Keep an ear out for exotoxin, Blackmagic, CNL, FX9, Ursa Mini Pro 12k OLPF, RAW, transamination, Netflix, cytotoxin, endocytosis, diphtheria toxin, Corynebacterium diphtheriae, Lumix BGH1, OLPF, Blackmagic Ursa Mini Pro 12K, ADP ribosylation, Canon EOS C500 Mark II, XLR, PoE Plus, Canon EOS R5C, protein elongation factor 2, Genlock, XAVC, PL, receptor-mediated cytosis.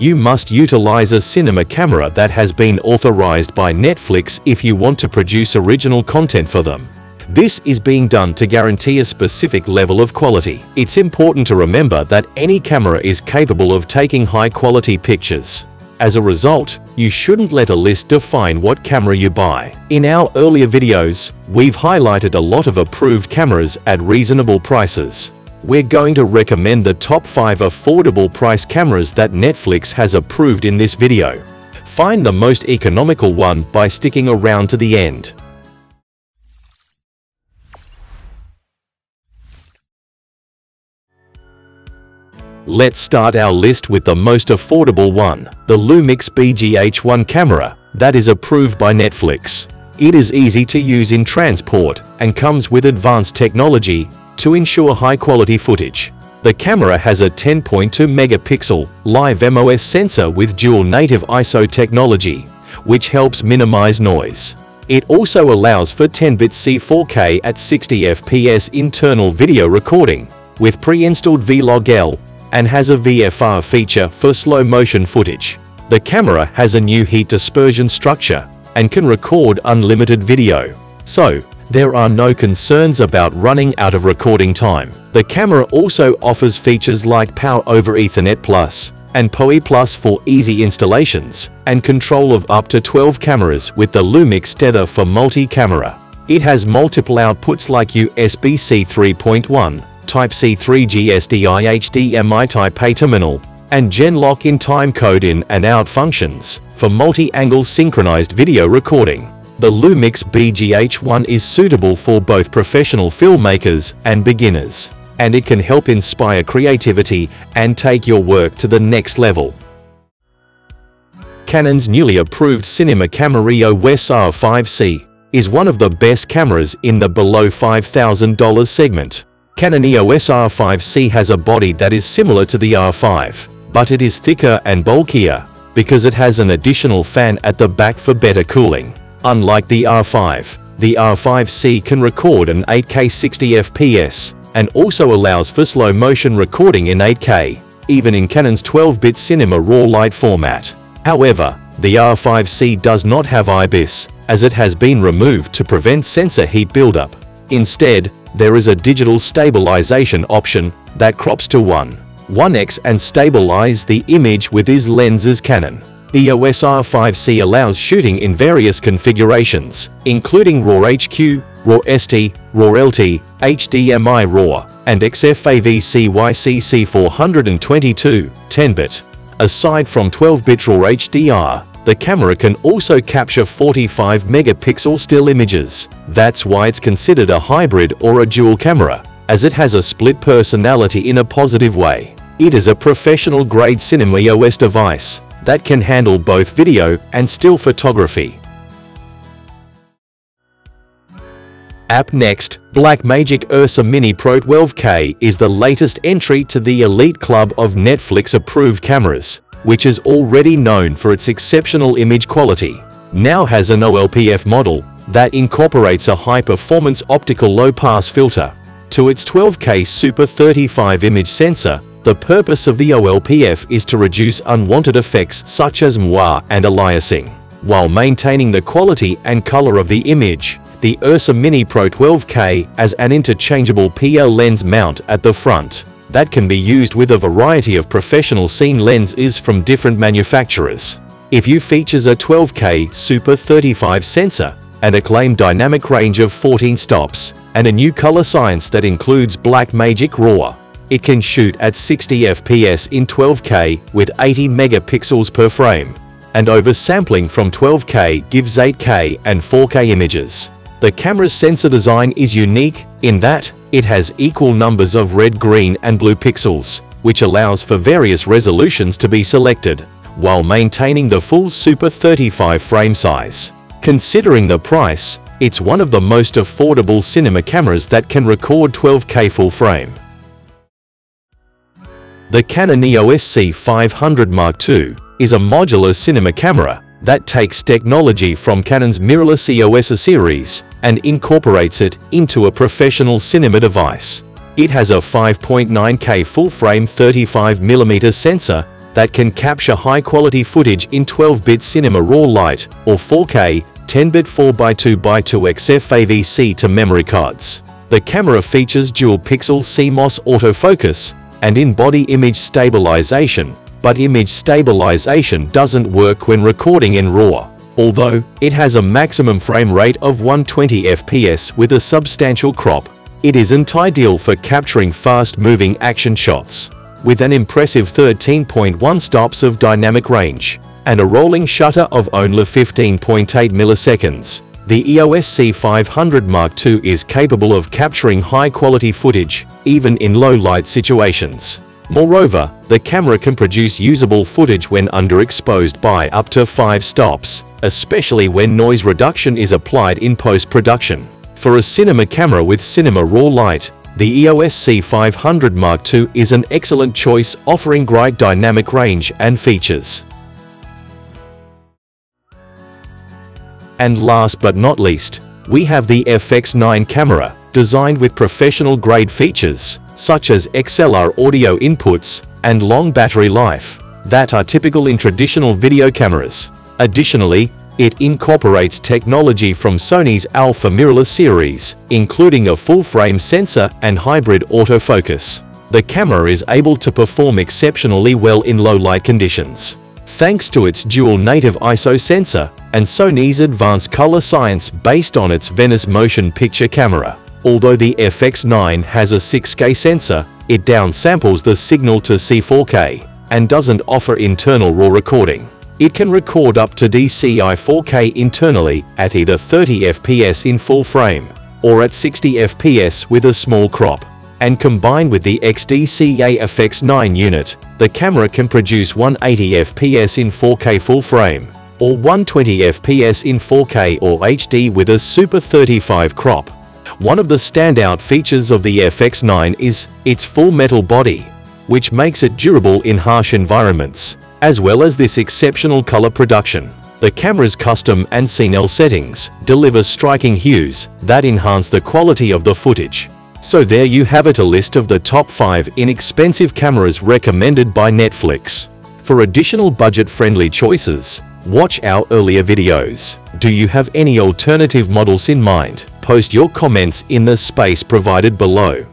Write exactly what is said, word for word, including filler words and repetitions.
you must utilize a cinema camera that has been authorized by Netflix if you want to produce original content for them. This is being done to guarantee a specific level of quality. It's important to remember that any camera is capable of taking high-quality pictures. As a result, you shouldn't let a list define what camera you buy. In our earlier videos, we've highlighted a lot of approved cameras at reasonable prices. We're going to recommend the top five affordable price cameras that Netflix has approved in this video. Find the most economical one by sticking around to the end. Let's start our list with the most affordable one, the Lumix B G H one camera that is approved by Netflix. It is easy to use in transport and comes with advanced technology to ensure high-quality footage. The camera has a ten point two megapixel live M O S sensor with dual native I S O technology, which helps minimize noise. It also allows for ten bit C four K at sixty F P S internal video recording with pre-installed V log L, and has a V F R feature for slow motion footage. The camera has a new heat dispersion structure and can record unlimited video, so there are no concerns about running out of recording time. The camera also offers features like Power over Ethernet Plus and P O E Plus for easy installations and control of up to twelve cameras with the Lumix tether for multi-camera. It has multiple outputs like U S B C three point one, Type C three G S D I H D M I Type A terminal, and Genlock in time code in and out functions for multi-angle synchronized video recording. The Lumix B G H one is suitable for both professional filmmakers and beginners, and it can help inspire creativity and take your work to the next level. Canon's newly approved cinema camera E O S R five C is one of the best cameras in the below five thousand dollar segment. Canon E O S R five C has a body that is similar to the R five, but it is thicker and bulkier because it has an additional fan at the back for better cooling. Unlike the R five, the R five C can record an eight K sixty F P S and also allows for slow motion recording in eight K, even in Canon's twelve bit cinema RAW light format. However, the R five C does not have I B I S, as it has been removed to prevent sensor heat buildup. Instead, there is a digital stabilization option that crops to one point one X and stabilize the image with its lenses. Canon E O S R five C allows shooting in various configurations, including RAW H Q, RAW S T, RAW L T, H D M I RAW, and X F A V C Y C C four hundred twenty-two, ten bit. Aside from twelve bit RAW H D R, the camera can also capture forty-five megapixel still images. That's why it's considered a hybrid or a dual camera, as it has a split personality in a positive way. It is a professional-grade cinema E O S device that can handle both video and still photography. Up next, Blackmagic Ursa Mini Pro twelve K is the latest entry to the elite club of Netflix-approved cameras, which is already known for its exceptional image quality. Now has an O L P F model that incorporates a high-performance optical low-pass filter to its twelve K Super thirty-five image sensor. The purpose of the O L P F is to reduce unwanted effects such as moire and aliasing, while maintaining the quality and color of the image. The Ursa Mini Pro twelve K has an interchangeable P L lens mount at the front that can be used with a variety of professional scene lenses from different manufacturers. It features a twelve K Super thirty-five sensor, an acclaimed dynamic range of fourteen stops, and a new color science that includes Blackmagic RAW. It can shoot at sixty F P S in twelve K with eighty megapixels per frame, and oversampling from twelve K gives eight K and four K images. The camera's sensor design is unique in that it has equal numbers of red, green, and blue pixels, which allows for various resolutions to be selected, while maintaining the full Super thirty-five frame size. Considering the price, it's one of the most affordable cinema cameras that can record twelve K full frame. The Canon E O S C five hundred Mark two is a modular cinema camera that takes technology from Canon's mirrorless E O S series and incorporates it into a professional cinema device. It has a five point nine K full-frame thirty-five millimeter sensor that can capture high-quality footage in twelve bit cinema raw light or four K, ten bit four by two by two X F A V C to memory cards. The camera features dual-pixel C M O S autofocus and in-body image stabilization, but image stabilization doesn't work when recording in RAW. Although it has a maximum frame rate of one hundred twenty F P S with a substantial crop, it isn't ideal for capturing fast-moving action shots. With an impressive thirteen point one stops of dynamic range and a rolling shutter of only fifteen point eight milliseconds, the E O S C five hundred Mark two is capable of capturing high-quality footage, even in low-light situations. Moreover, the camera can produce usable footage when underexposed by up to five stops, especially when noise reduction is applied in post-production. For a cinema camera with cinema raw light, the E O S C five hundred Mark two is an excellent choice, offering great dynamic range and features. And last but not least, we have the F X nine camera, designed with professional-grade features, such as X L R audio inputs and long battery life, that are typical in traditional video cameras. Additionally, it incorporates technology from Sony's Alpha mirrorless series, including a full-frame sensor and hybrid autofocus. The camera is able to perform exceptionally well in low-light conditions, thanks to its dual native I S O sensor and Sony's advanced color science based on its Venice motion picture camera. Although the F X nine has a six K sensor, it downsamples the signal to C four K and doesn't offer internal RAW recording. It can record up to D C I four K internally at either thirty F P S in full frame or at sixty F P S with a small crop. And combined with the X D C A F X nine unit, the camera can produce one hundred eighty F P S in four K full frame or one hundred twenty F P S in four K or H D with a Super thirty-five crop. One of the standout features of the F X nine is its full metal body, which makes it durable in harsh environments, as well as this exceptional color production. The camera's custom and C N L settings deliver striking hues that enhance the quality of the footage. So there you have it, a list of the top five inexpensive cameras recommended by Netflix. For additional budget-friendly choices, watch our earlier videos. Do you have any alternative models in mind? Post your comments in the space provided below.